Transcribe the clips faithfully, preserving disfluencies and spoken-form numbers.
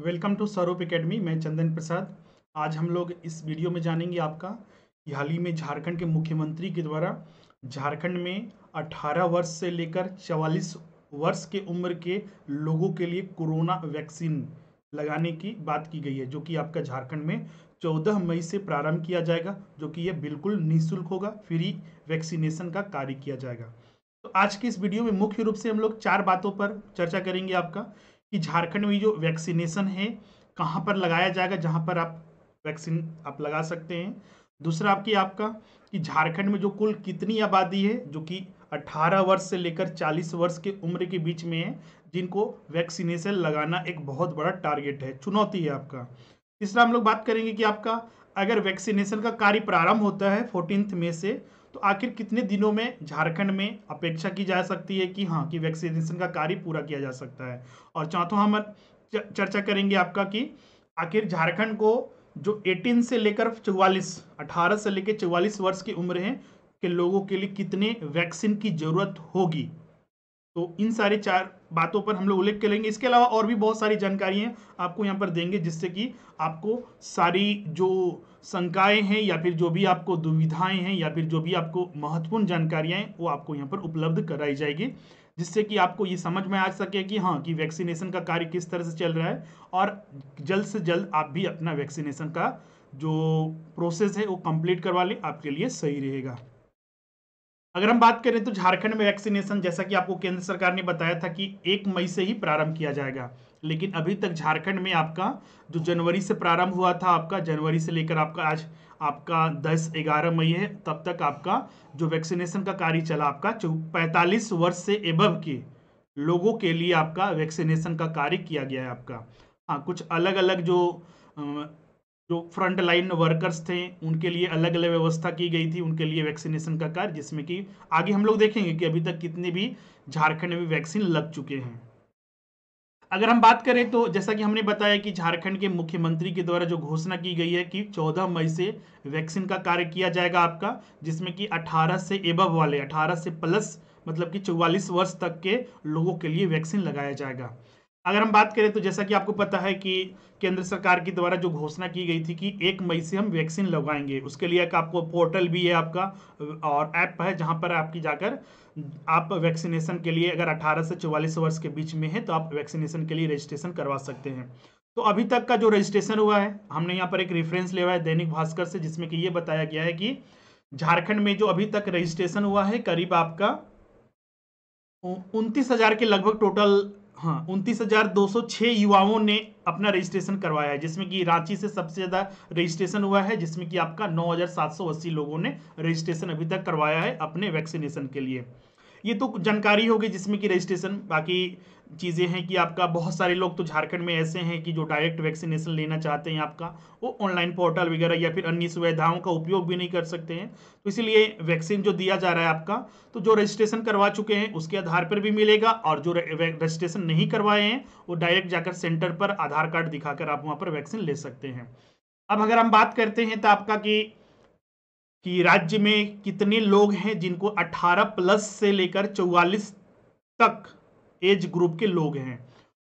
Welcome to स्वरूप academy. मैं चंदन प्रसाद। आज हम लोग इस वीडियो में जानेंगे आपका कि हाल ही में झारखंड के मुख्यमंत्री के द्वारा झारखंड में अठारह वर्ष से लेकर चवालीस वर्ष के उम्र के लोगों के लिए कोरोना वैक्सीन लगाने की बात की गई है, जो कि आपका झारखंड में चौदह मई से प्रारंभ किया जाएगा, जो कि यह बिल्कुल निःशुल्क होगा। फ्री वैक्सीनेशन का कार्य किया जाएगा। तो आज के इस वीडियो में मुख्य रूप से हम लोग चार बातों पर चर्चा करेंगे आपका कि झारखंड में जो वैक्सीनेशन है कहाँ पर लगाया जाएगा, जहाँ पर आप वैक्सीन आप लगा सकते हैं। दूसरा आपकी आपका कि झारखंड में जो कुल कितनी आबादी है जो कि अठारह वर्ष से लेकर चालीस वर्ष के उम्र के बीच में है, जिनको वैक्सीनेशन लगाना एक बहुत बड़ा टारगेट है, चुनौती है आपका। तीसरा हम लोग बात करेंगे कि आपका अगर वैक्सीनेशन का कार्य प्रारंभ होता है चौदह मई से, तो आखिर कितने दिनों में झारखंड में अपेक्षा की जा सकती है कि हाँ कि वैक्सीनेशन का कार्य पूरा किया जा सकता है। और चौथा हम चर्चा करेंगे आपका कि आखिर झारखंड को जो अठारह से लेकर चौवालीस अठारह से लेकर चौवालीस वर्ष की उम्र है के लोगों के लिए कितने वैक्सीन की जरूरत होगी। तो इन सारे चार बातों पर हम लोग उल्लेख करेंगे। इसके अलावा और भी बहुत सारी जानकारियाँ आपको यहाँ पर देंगे, जिससे कि आपको सारी जो शंकाएं हैं या फिर जो भी आपको दुविधाएं हैं या फिर जो भी आपको महत्वपूर्ण जानकारियाँ हैं वो आपको यहाँ पर उपलब्ध कराई जाएगी, जिससे कि आपको ये समझ में आ सके कि हाँ कि वैक्सीनेशन का कार्य किस तरह से चल रहा है, और जल्द से जल्द आप भी अपना वैक्सीनेशन का जो प्रोसेस है वो कंप्लीट करवा लें, आपके लिए सही रहेगा। अगर हम बात करें तो झारखंड में वैक्सीनेशन, जैसा कि आपको केंद्र सरकार ने बताया था कि एक मई से ही प्रारंभ किया जाएगा, लेकिन अभी तक झारखंड में आपका जो जनवरी से प्रारंभ हुआ था, आपका जनवरी से लेकर आपका आज आपका दस ग्यारह मई है, तब तक आपका जो वैक्सीनेशन का कार्य चला आपका पैंतालीस वर्ष से एबव के लोगों के लिए आपका वैक्सीनेशन का कार्य किया गया है आपका। हाँ, कुछ अलग अलग जो जो फ्रंट लाइन वर्कर्स थे उनके लिए अलग अलग व्यवस्था की गई थी, उनके लिए वैक्सीनेशन का कार्य, जिसमें कि आगे हम लोग देखेंगे कि अभी तक कितने भी झारखंड में वैक्सीन लग चुके हैं। अगर हम बात करें तो जैसा कि हमने बताया कि झारखंड के मुख्यमंत्री के द्वारा जो घोषणा की गई है कि चौदह मई से वैक्सीन का कार्य किया जाएगा आपका, जिसमें कि अठारह से एबव वाले अठारह से प्लस मतलब कि चौवालीस वर्ष तक के लोगों के लिए वैक्सीन लगाया जाएगा। अगर हम बात करें तो जैसा कि आपको पता है कि केंद्र सरकार के द्वारा जो घोषणा की गई थी कि एक मई से हम वैक्सीन लगाएंगे, उसके लिए एक आपको पोर्टल भी है आपका और ऐप है, जहां पर आपकी जाकर आप वैक्सीनेशन के लिए अगर अठारह से चौवालीस वर्ष के बीच में है तो आप वैक्सीनेशन के लिए रजिस्ट्रेशन करवा सकते हैं। तो अभी तक का जो रजिस्ट्रेशन हुआ है, हमने यहाँ पर एक रेफरेंस लिया है दैनिक भास्कर से, जिसमें कि ये बताया गया है कि झारखंड में जो अभी तक रजिस्ट्रेशन हुआ है करीब आपका उनतीस हजार के लगभग टोटल, हाँ उनतीस हजार दो सौ छः युवाओं ने अपना रजिस्ट्रेशन करवाया है, जिसमें कि रांची से सबसे ज़्यादा रजिस्ट्रेशन हुआ है, जिसमें कि आपका नौ हजार सात सौ अस्सी लोगों ने रजिस्ट्रेशन अभी तक करवाया है अपने वैक्सीनेशन के लिए। ये तो जानकारी होगी जिसमें कि रजिस्ट्रेशन, बाकी चीज़ें हैं कि आपका बहुत सारे लोग तो झारखंड में ऐसे हैं कि जो डायरेक्ट वैक्सीनेशन लेना चाहते हैं आपका, वो ऑनलाइन पोर्टल वगैरह या फिर अन्य सुविधाओं का उपयोग भी नहीं कर सकते हैं, तो इसीलिए वैक्सीन जो दिया जा रहा है आपका तो जो रजिस्ट्रेशन करवा चुके हैं उसके आधार पर भी मिलेगा, और जो रजिस्ट्रेशन नहीं करवाए हैं वो डायरेक्ट जाकर सेंटर पर आधार कार्ड दिखाकर आप वहाँ पर वैक्सीन ले सकते हैं। अब अगर हम बात करते हैं तो आपका कि कि राज्य में कितने लोग हैं जिनको अठारह प्लस से लेकर चौवालीस तक एज ग्रुप के लोग हैं,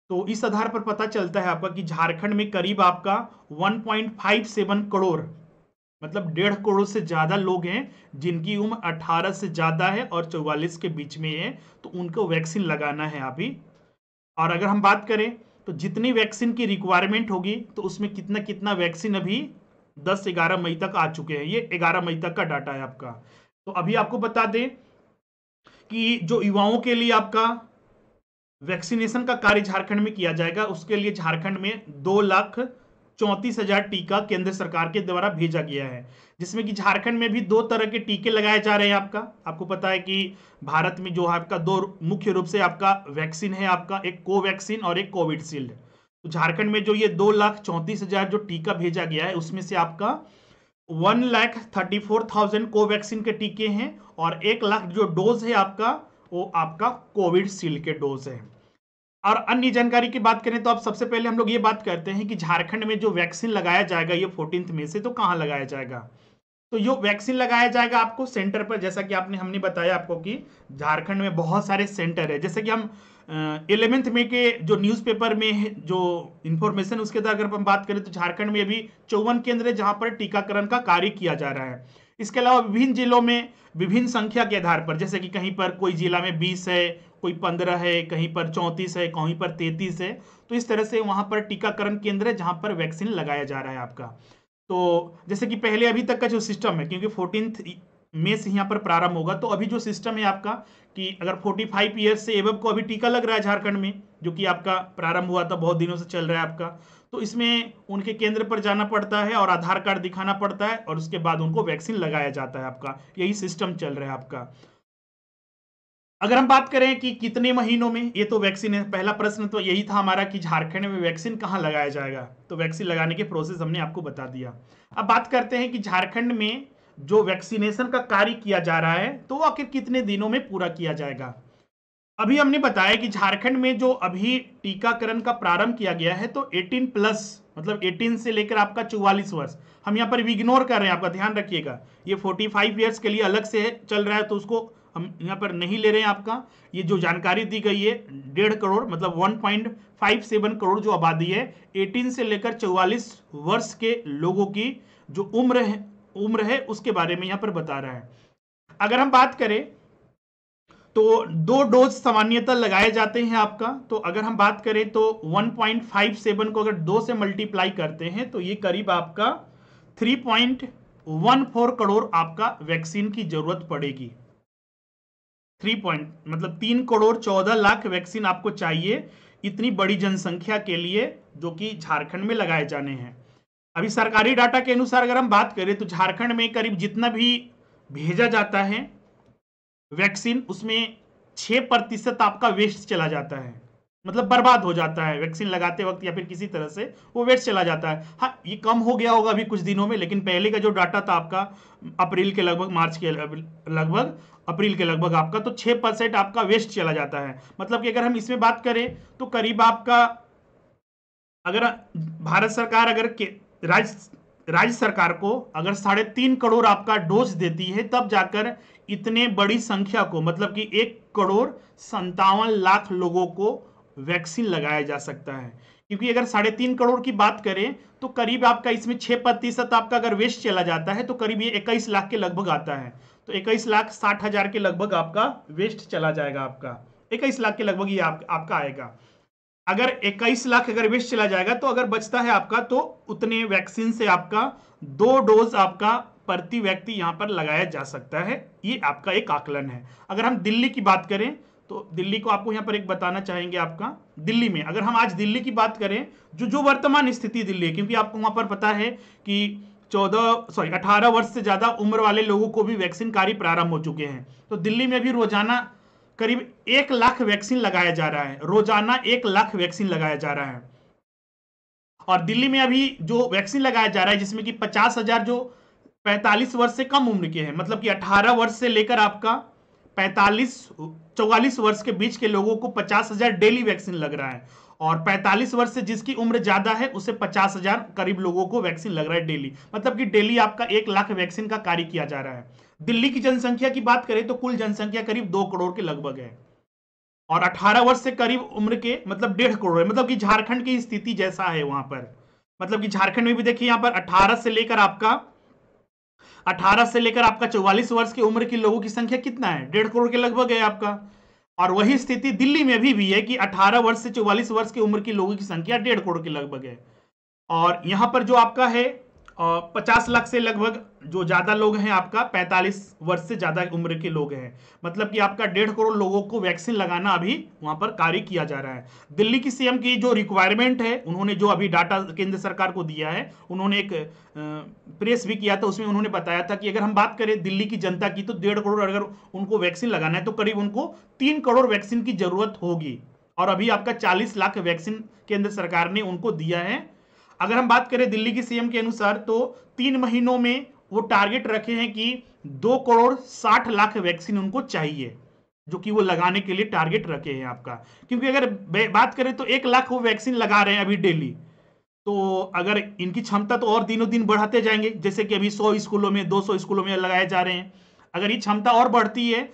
तो इस आधार पर पता चलता है आपका कि झारखंड में करीब आपका एक पॉइंट पाँच सात करोड़ मतलब डेढ़ करोड़ से ज़्यादा लोग हैं जिनकी उम्र अठारह से ज़्यादा है और चौवालीस के बीच में है, तो उनको वैक्सीन लगाना है अभी। और अगर हम बात करें तो जितनी वैक्सीन की रिक्वायरमेंट होगी तो उसमें कितना कितना वैक्सीन अभी दस ग्यारह मई तक आ चुके हैं। ये ग्यारह मई तक का डाटा है आपका। तो अभी आपको बता दें कि जो युवाओं के लिए आपका वैक्सीनेशन का कार्य झारखंड में किया जाएगा, उसके लिए झारखंड में दो लाख चौंतीस हजार टीका केंद्र सरकार के द्वारा भेजा गया है, जिसमें कि झारखंड में भी दो तरह के टीके लगाए जा रहे हैं आपका। आपको पता है कि भारत में जो है आपका दो मुख्य रूप से आपका वैक्सीन है आपका, एक कोवैक्सीन और एक कोविडशील्ड। तो झारखंड में जो ये दो लाख चौंतीस हजार जो टीका भेजा गया है उसमें से आपका one lakh thirty four thousand Covaxin के टीके हैं, और एक लाख जो डोज है आपका वो आपका कोविडशील्ड के डोज है। और अन्य जानकारी की बात करें तो आप सबसे पहले हम लोग ये बात करते हैं कि झारखंड में जो वैक्सीन लगाया जाएगा ये चौदह मई से, तो कहाँ लगाया जाएगा। तो ये वैक्सीन लगाया जाएगा आपको सेंटर पर, जैसा कि आपने हमने बताया आपको कि झारखंड में बहुत सारे सेंटर है, जैसे कि हम इलेवेंथ में के जो न्यूज़पेपर में जो इन्फॉर्मेशन उसके द्वारा अगर हम बात करें तो झारखंड में भी चौवन केंद्र है जहां पर टीकाकरण का कार्य किया जा रहा है। इसके अलावा विभिन्न जिलों में विभिन्न संख्या के आधार पर, जैसे कि कहीं पर कोई जिला में बीस है, कोई पंद्रह है, कहीं पर चौंतीस है, कहीं पर तैंतीस है, तो इस तरह से वहाँ पर टीकाकरण केंद्र है जहाँ पर वैक्सीन लगाया जा रहा है आपका। तो जैसे कि पहले अभी तक का जो सिस्टम है, क्योंकि फोर्टीन में से यहाँ पर प्रारंभ होगा, तो अभी जो सिस्टम है आपका कि अगर पैंतालीस ईयर्स से एवब को अभी टीका लग रहा है झारखंड में, जो कि आपका प्रारंभ हुआ था, बहुत दिनों से चल रहा है आपका, तो इसमें उनके केंद्र पर जाना पड़ता है और आधार कार्ड दिखाना पड़ता है और उसके बाद उनको वैक्सीन लगाया जाता है आपका। यही सिस्टम चल रहा है आपका। अगर हम बात करें कि कितने महीनों में ये तो वैक्सीन है, पहला प्रश्न तो यही था हमारा कि झारखंड में वैक्सीन कहाँ लगाया जाएगा, तो वैक्सीन लगाने के प्रोसेस हमने आपको बता दिया। अब बात करते हैं कि झारखंड में जो वैक्सीनेशन का कार्य किया जा रहा है तो आखिर कितने दिनों में पूरा किया जाएगा। अभी हमने बताया कि झारखंड में जो अभी टीकाकरण का प्रारंभ किया गया है तो अठारह प्लस, मतलब अठारह से लेकर आपका चौवालीस वर्ष, हम यहाँ पर इग्नोर कर रहे हैं, आपका ध्यान रखिएगा। ये पैंतालीस इयर्स के लिए अलग से चल रहा है तो उसको हम यहाँ पर नहीं ले रहे हैं आपका। ये जो जानकारी दी गई है डेढ़ करोड़ मतलब एक पॉइंट पाँच सात करोड़ जो आबादी है, अठारह से लेकर चौवालीस वर्ष के लोगों की जो उम्र है उम्र है उसके बारे में यहाँ पर बता रहा है। अगर हम बात करें तो दो डोज सामान्यतः लगाए जाते हैं आपका। तो अगर हम बात करें तो एक पॉइंट पाँच सात को अगर दो से मल्टीप्लाई करते हैं तो ये करीब आपका तीन पॉइंट एक चार करोड़ आपका वैक्सीन की जरूरत पड़ेगी। थ्री पॉइंट मतलब तीन करोड़ चौदह लाख वैक्सीन आपको चाहिए इतनी बड़ी जनसंख्या के लिए जो कि झारखंड में लगाए जाने हैं। अभी सरकारी डाटा के अनुसार अगर हम बात करें तो झारखंड में करीब जितना भी भेजा जाता है वैक्सीन उसमें छः प्रतिशत आपका वेस्ट चला जाता है, मतलब बर्बाद हो जाता है वैक्सीन लगाते वक्त या फिर किसी तरह से वो वेस्ट चला जाता है। हाँ, ये कम हो गया होगा अभी कुछ दिनों में, लेकिन पहले का जो डाटा था आपका अप्रैल के लगभग मार्च के लगभग अप्रैल के लगभग आपका तो छः परसेंट आपका वेस्ट चला जाता है। मतलब कि अगर हम इसमें बात करें तो करीब आपका अगर भारत सरकार अगर राज्य राज्य सरकार को अगर साढ़े तीन करोड़ आपका डोज देती है तब जाकर इतने बड़ी संख्या को मतलब कि एक करोड़ संतावन लाख लोगों को वैक्सीन लगाया जा सकता है। क्योंकि अगर साढ़े तीन करोड़ की बात करें तो करीब आपका इसमें छः प्रतिशत आपका अगर वेस्ट चला जाता है तो करीब ये इक्कीस लाख के लगभग आता है। तो इक्कीस लाख साठ हजार के लगभग आपका वेस्ट चला जाएगा आपका, इक्कीस लाख के लगभग ये आप, आपका आएगा। अगर इक्कीस लाख अगर वेस्ट चला जाएगा तो अगर बचता है आपका तो उतने वैक्सीन से आपका दो डोज आपका प्रति व्यक्ति यहाँ पर लगाया जा सकता है। ये आपका एक आकलन है। अगर हम दिल्ली की बात करें तो दिल्ली को आपको यहाँ पर एक बताना चाहेंगे आपका। दिल्ली में अगर हम आज दिल्ली की बात करें जो जो वर्तमान स्थिति दिल्ली है, क्योंकि आपको वहाँ पर पता है कि चौदह सॉरी अठारह वर्ष से ज़्यादा उम्र वाले लोगों को भी वैक्सीन कार्य प्रारंभ हो चुके हैं, तो दिल्ली में भी रोजाना करीब एक लाख वैक्सीन लगाया जा रहा है। रोजाना एक लाख वैक्सीन लगाया जा रहा है और दिल्ली में अभी जो वैक्सीन लगाया जा रहा है जिसमें कि पचास हजार जो पैंतालीस वर्ष से कम उम्र के हैं, मतलब कि अठारह वर्ष से लेकर आपका पैंतालीस चौवालीस वर्ष के बीच के लोगों को पचास हजार डेली वैक्सीन लग रहा है और पैंतालीस वर्ष से जिसकी उम्र ज्यादा है उसे पचास हजार करीब लोगों को वैक्सीन लग रहा है डेली, मतलब कि डेली आपका एक लाख वैक्सीन का कार्य किया जा रहा है। दिल्ली की जनसंख्या की बात करें तो कुल जनसंख्या करीब दो करोड़ के लगभग है और अठारह वर्ष से करीब उम्र के मतलब डेढ़ करोड़ है, मतलब कि झारखंड की स्थिति जैसा है वहां पर। मतलब कि झारखंड में भी देखिए यहाँ पर अठारह से लेकर आपका अठारह से लेकर आपका चौवालीस वर्ष की उम्र के लोगों की संख्या कितना है, डेढ़ करोड़ के लगभग है आपका। और वही स्थिति दिल्ली में भी, भी है कि अठारह वर्ष से चौवालीस वर्ष की उम्र के लोगों की संख्या डेढ़ करोड़ के लगभग है। और यहाँ पर जो आपका है और पचास लाख से लगभग जो ज़्यादा लोग हैं आपका पैंतालीस वर्ष से ज़्यादा उम्र के लोग हैं, मतलब कि आपका डेढ़ करोड़ लोगों को वैक्सीन लगाना अभी वहां पर कार्य किया जा रहा है। दिल्ली की सीएम की जो रिक्वायरमेंट है, उन्होंने जो अभी डाटा केंद्र सरकार को दिया है, उन्होंने एक प्रेस भी किया था, उसमें उन्होंने बताया था कि अगर हम बात करें दिल्ली की जनता की तो डेढ़ करोड़ अगर उनको वैक्सीन लगाना है तो करीब उनको तीन करोड़ वैक्सीन की जरूरत होगी और अभी आपका चालीस लाख वैक्सीन केंद्र सरकार ने उनको दिया है। अगर हम बात करें दिल्ली की सीएम के अनुसार तो तीन महीनों में वो टारगेट रखे हैं कि दो करोड़ साठ लाख वैक्सीन उनको चाहिए जो कि वो लगाने के लिए टारगेट रखे हैं आपका। क्योंकि अगर बात करें तो एक लाख वो वैक्सीन लगा रहे हैं अभी डेली, तो अगर इनकी क्षमता तो और दिनों दिन बढ़ाते जाएंगे, जैसे कि अभी सौ स्कूलों में दो सौ स्कूलों में लगाए जा रहे हैं। अगर ये क्षमता और बढ़ती है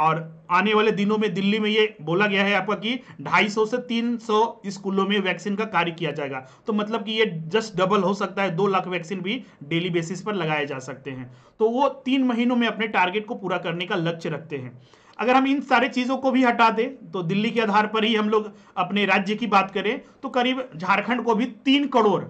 और आने वाले दिनों में दिल्ली में ये बोला गया है आपका कि दो सौ पचास से तीन सौ स्कूलों में वैक्सीन का कार्य किया जाएगा। तो मतलब कि ये जस्ट डबल हो सकता है, दो लाख वैक्सीन भी डेली बेसिस पर लगाए जा सकते हैं। तो वो तीन महीनों में अपने टारगेट को पूरा करने का लक्ष्य रखते हैं। अगर हम इन सारे चीज़ों को भी हटा दें, तो दिल्ली के आधार पर ही हम लोग अपने राज्य की बात करें तो करीब झारखंड को भी तीन करोड़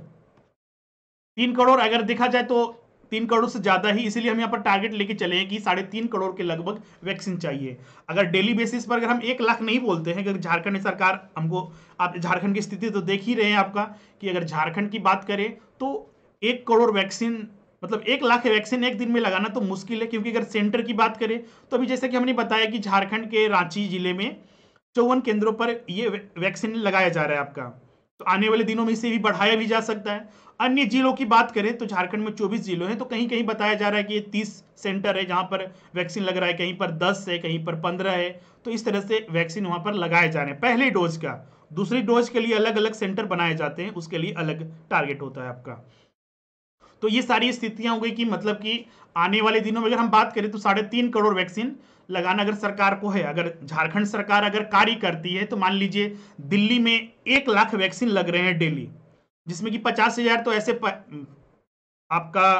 तीन करोड़ अगर देखा जाए तो तीन करोड़ से ज्यादा ही, इसीलिए हम यहाँ पर टारगेट लेके चले हैं कि साढ़े तीन करोड़ के लगभग वैक्सीन चाहिए। अगर डेली बेसिस पर अगर हम एक लाख नहीं बोलते हैं, क्योंकि झारखंड सरकार हमको, आप झारखंड की स्थिति तो देख ही रहे हैं आपका कि अगर झारखंड की बात करें तो एक करोड़ वैक्सीन मतलब एक लाख वैक्सीन एक दिन में लगाना तो मुश्किल है। क्योंकि अगर सेंटर की बात करें तो अभी जैसे कि हमने बताया कि झारखंड के रांची जिले में चौवन केंद्रों पर ये वैक्सीन लगाया जा रहा है आपका, तो आने वाले दिनों में इसे भी बढ़ाया भी जा सकता है। अन्य जिलों की बात करें तो झारखंड में चौबीस जिलों हैं, तो कहीं कहीं बताया जा रहा है कि ये तीस सेंटर है जहां पर वैक्सीन लग रहा है, कहीं पर दस है, कहीं पर पंद्रह है। तो इस तरह से वैक्सीन वहां पर लगाए जा रहे हैं। पहले डोज का, दूसरी डोज के लिए अलग अलग सेंटर बनाए जाते हैं, उसके लिए अलग टारगेट होता है आपका। तो ये सारी स्थितियां हो गई कि मतलब कि आने वाले दिनों में अगर हम बात करें तो साढ़े तीन करोड़ वैक्सीन लगाना अगर सरकार को है, अगर झारखंड सरकार अगर कार्य करती है तो मान लीजिए दिल्ली में एक लाख वैक्सीन लग रहे हैं डेली, जिसमें कि पचास हजार तो ऐसे प, आपका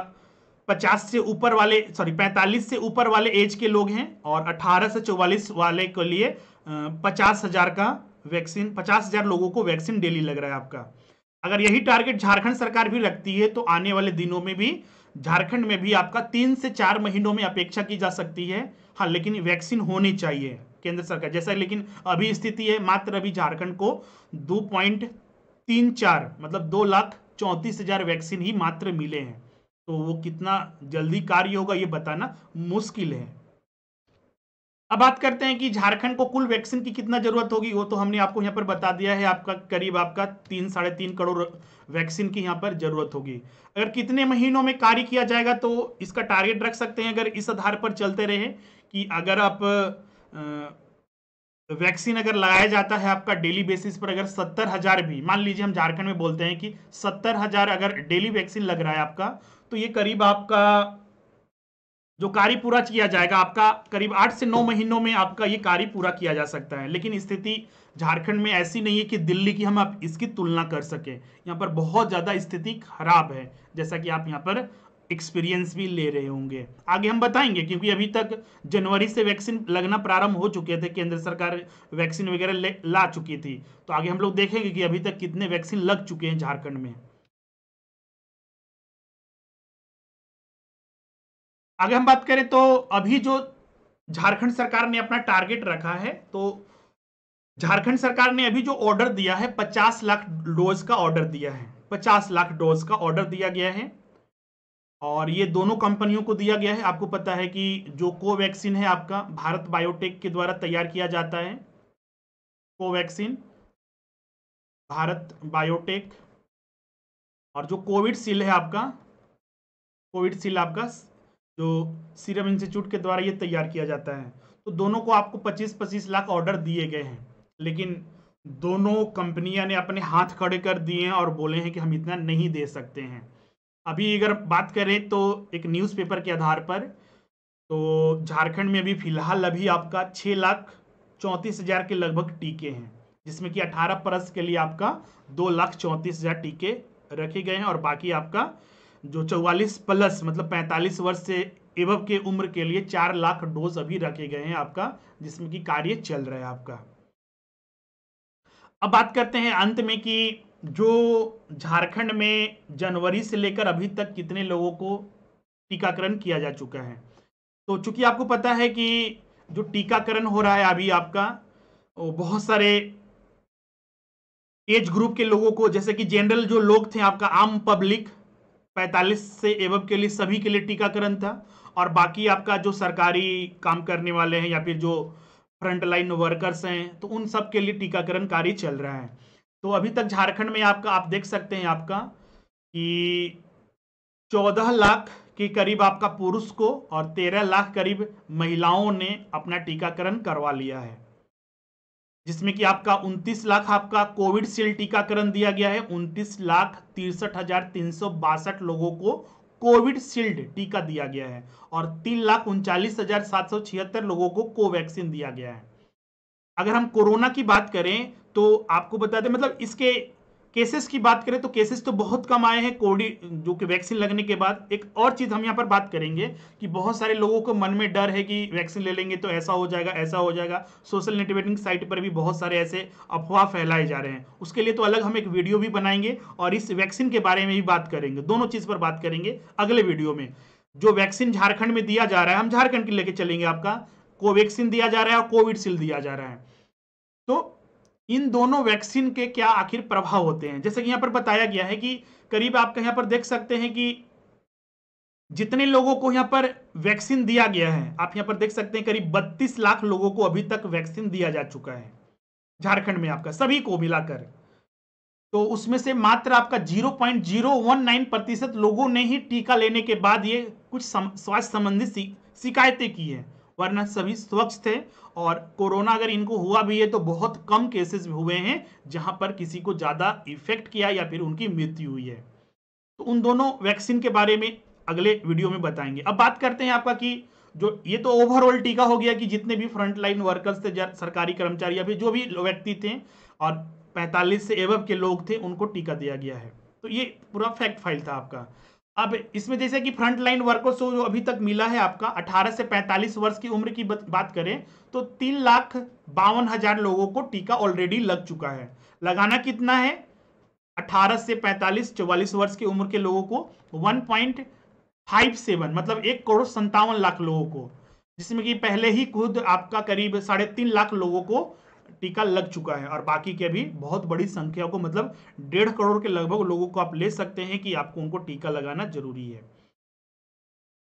पचास से ऊपर वाले सॉरी पैंतालीस से ऊपर वाले एज के लोग हैं, और अठारह से चौवालीस वाले के लिए पचास हजार का वैक्सीन पचास हजार लोगों को वैक्सीन डेली लग रहा है आपका। अगर यही टारगेट झारखंड सरकार भी रखती है तो आने वाले दिनों में भी झारखंड में भी आपका तीन से चार महीनों में अपेक्षा की जा सकती है। हाँ, लेकिन वैक्सीन होनी चाहिए केंद्र सरकार जैसा, लेकिन अभी स्थिति है मात्र अभी झारखंड को दो पॉइंट तीन चार मतलब दो लाख चौंतीस हजार वैक्सीन ही मात्र मिले हैं, तो वो कितना जल्दी कार्य होगा ये बताना मुश्किल है। अब बात करते हैं कि झारखंड को कुल वैक्सीन की कितना जरूरत होगी, वो तो हमने आपको यहाँ पर बता दिया है आपका करीब आपका तीन साढ़े तीन करोड़ वैक्सीन की यहाँ पर जरूरत होगी। अगर कितने महीनों में कार्य किया जाएगा तो इसका टारगेट रख सकते हैं, अगर इस आधार पर चलते रहे कि अगर आप आ, वैक्सीन अगर लगाया जाता है आपका डेली बेसिस पर, अगर सत्तर हजार भी मान लीजिए हम झारखंड में बोलते हैं कि सत्तर हजार अगर डेली वैक्सीन लग रहा है आपका, तो ये करीब आपका जो कार्य पूरा किया जाएगा आपका करीब आठ से नौ महीनों में आपका ये कार्य पूरा किया जा सकता है। लेकिन स्थिति झारखंड में ऐसी नहीं है कि दिल्ली की हम आप इसकी तुलना कर सकें, यहाँ पर बहुत ज़्यादा स्थिति खराब है, जैसा कि आप यहाँ पर एक्सपीरियंस भी ले रहे होंगे। आगे हम बताएंगे क्योंकि अभी तक जनवरी से वैक्सीन लगना प्रारंभ हो चुके थे, केंद्र सरकार वैक्सीन वगैरह ला चुकी थी, तो आगे हम लोग देखेंगे कि अभी तक कितने वैक्सीन लग चुके हैं झारखंड में। आगे हम बात करें तो अभी जो झारखंड सरकार ने अपना टारगेट रखा है, तो झारखंड सरकार ने अभी जो ऑर्डर दिया है पचास लाख डोज का ऑर्डर दिया है, पचास लाख डोज का ऑर्डर दिया गया है, और ये दोनों कंपनियों को दिया गया है। आपको पता है कि जो कोवैक्सीन है आपका भारत बायोटेक के द्वारा तैयार किया जाता है, कोवैक्सीन भारत बायोटेक, और जो कोविडशील्ड है आपका कोविडशील्ड आपका जो सीरम इंस्टीट्यूट के द्वारा ये तैयार किया जाता है। तो दोनों को आपको पच्चीस पच्चीस लाख ऑर्डर दिए गए हैं, लेकिन दोनों कंपनियां ने अपने हाथ खड़े कर दिए हैं और बोले हैं कि हम इतना नहीं दे सकते हैं। अभी अगर बात करें तो एक न्यूज़पेपर के आधार पर तो झारखंड में भी फिलहाल अभी आपका छः लाख चौंतीस हज़ार के लगभग टीके हैं, जिसमें कि अठारह प्लस के लिए आपका दो लाख चौंतीस हज़ार टीके रखे गए हैं, और बाकी आपका जो चौवालीस प्लस मतलब पैंतालीस वर्ष से एवब के उम्र के लिए चार लाख डोज अभी रखे गए हैं आपका, जिसमें कि कार्य चल रहा है आपका। अब बात करते हैं अंत में कि जो झारखंड में जनवरी से लेकर अभी तक कितने लोगों को टीकाकरण किया जा चुका है। तो चूंकि आपको पता है कि जो टीकाकरण हो रहा है अभी आपका बहुत सारे एज ग्रुप के लोगों को, जैसे कि जनरल जो लोग थे आपका आम पब्लिक पैंतालीस से एवब के लिए सभी के लिए टीकाकरण था, और बाकी आपका जो सरकारी काम करने वाले हैं या फिर जो फ्रंटलाइन वर्कर्स हैं तो उन सब के लिए टीकाकरण कार्य चल रहा है। तो अभी तक झारखंड में आपका आप देख सकते हैं आपका कि चौदह लाख के करीब आपका पुरुष को और तेरह लाख करीब महिलाओं ने अपना टीकाकरण करवा लिया है, जिसमें कि आपका उनतीस लाख आपका कोविडशील्ड टीकाकरण दिया गया है, उनतीस लाख तिरसठ हजार तीन सौ बासठ लोगों को कोविडशील्ड टीका दिया गया है और तीन लाख उनचालीस हजार सात सौ छिहत्तर लोगों को कोवैक्सीन दिया गया है। अगर हम कोरोना की बात करें तो आपको बता दें, मतलब इसके केसेस की बात करें तो केसेस तो बहुत कम आए हैं कोविड जो कि वैक्सीन लगने के बाद। एक और चीज़ हम यहाँ पर बात करेंगे कि बहुत सारे लोगों को मन में डर है कि वैक्सीन ले लेंगे तो ऐसा हो जाएगा ऐसा हो जाएगा। सोशल नेटवर्किंग साइट पर भी बहुत सारे ऐसे अफवाह फैलाए जा रहे हैं, उसके लिए तो अलग हम एक वीडियो भी बनाएंगे और इस वैक्सीन के बारे में भी बात करेंगे। दोनों चीज़ पर बात करेंगे अगले वीडियो में। जो वैक्सीन झारखंड में दिया जा रहा है, हम झारखंड के लेके चलेंगे, आपका कोवैक्सीन दिया जा रहा है और कोविडशील्ड दिया जा रहा है, तो इन दोनों वैक्सीन के क्या आखिर प्रभाव होते हैं। जैसे कि यहाँ पर बताया गया है कि करीब आपका यहाँ पर देख सकते हैं कि जितने लोगों को यहाँ पर वैक्सीन दिया गया है, आप यहाँ पर देख सकते हैं करीब बत्तीस लाख लोगों को अभी तक वैक्सीन दिया जा चुका है झारखंड में, आपका सभी को मिलाकर। तो उसमें से मात्र आपका zero point zero one nine प्रतिशत लोगों ने ही टीका लेने के बाद ये कुछ स्वास्थ्य संबंधी शिकायतें की है, वरना सभी स्वच्छ थे। और कोरोना अगर इनको हुआ भी है तो बहुत कम केसेस हुए हैं जहां पर किसी को ज़्यादा इफेक्ट किया या फिर उनकी मृत्यु हुई है। तो उन दोनों वैक्सीन के बारे में अगले वीडियो में बताएंगे। अब बात करते हैं आपका कि जो ये तो ओवरऑल टीका हो गया कि जितने भी फ्रंटलाइन वर्कर्स थे, सरकारी कर्मचारी या फिर जो भी व्यक्ति थे और पैंतालीस से एबव के लोग थे, उनको टीका दिया गया है। तो ये पूरा फैक्ट फाइल था आपका। अब इसमें जैसे कि फ्रंटलाइन वर्कर्स को जो अभी तक मिला है आपका अठारह से पैंतालीस वर्ष की उम्र की बात करें तो तीन लाख बावन हजार लोगों को टीका ऑलरेडी लग चुका है। लगाना कितना है, अठारह से पैंतालीस चौवालीस वर्ष की उम्र के लोगों को वन पॉइंट फाइव सेवन, मतलब एक करोड़ संतावन लाख लोगों को, जिसमें कि पहले ही खुद आपका करीब साढ़े तीन लाख लोगों को टीका लग चुका है और बाकी के भी बहुत बड़ी संख्या को, मतलब डेढ़ करोड़ के लगभग लोगों को आप ले सकते हैं कि आपको उनको टीका लगाना जरूरी है।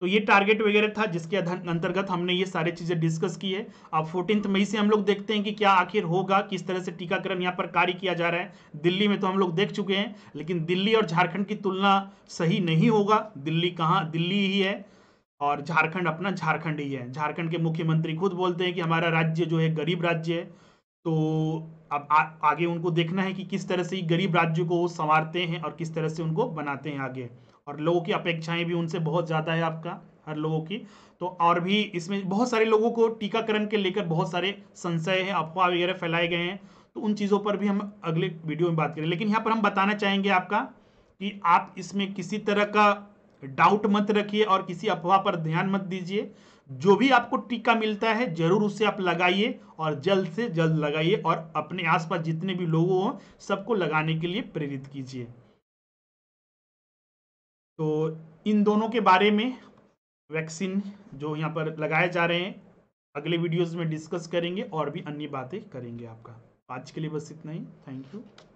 तो ये टारगेट वगैरह था जिसके अंतर्गत हमने ये सारी चीजें डिस्कस की है। अब फोर्टीन मई से हम लोग देखते हैं कि क्या आखिर होगा, किस तरह से टीकाकरण यहाँ पर कार्य किया जा रहा है। दिल्ली में तो हम लोग देख चुके हैं, लेकिन दिल्ली और झारखंड की तुलना सही नहीं होगा। दिल्ली कहाँ, दिल्ली ही है और झारखंड अपना झारखंड ही है। झारखंड के मुख्यमंत्री खुद बोलते हैं कि हमारा राज्य जो है गरीब राज्य है, तो अब आ, आगे उनको देखना है कि किस तरह से गरीब राज्यों को वो संवारते हैं और किस तरह से उनको बनाते हैं आगे। और लोगों की अपेक्षाएं भी उनसे बहुत ज़्यादा है आपका, हर लोगों की। तो और भी इसमें बहुत सारे लोगों को टीकाकरण के लेकर बहुत सारे संशय हैं, अफवाह वगैरह फैलाए गए हैं, तो उन चीज़ों पर भी हम अगले वीडियो में बात करें। लेकिन यहाँ पर हम बताना चाहेंगे आपका कि आप इसमें किसी तरह का डाउट मत रखिए और किसी अफवाह पर ध्यान मत दीजिए। जो भी आपको टीका मिलता है जरूर उसे आप लगाइए और जल्द से जल्द लगाइए और अपने आसपास जितने भी लोग हों सबको लगाने के लिए प्रेरित कीजिए। तो इन दोनों के बारे में वैक्सीन जो यहाँ पर लगाए जा रहे हैं अगले वीडियोस में डिस्कस करेंगे और भी अन्य बातें करेंगे आपका। आज के लिए बस इतना ही, थैंक यू।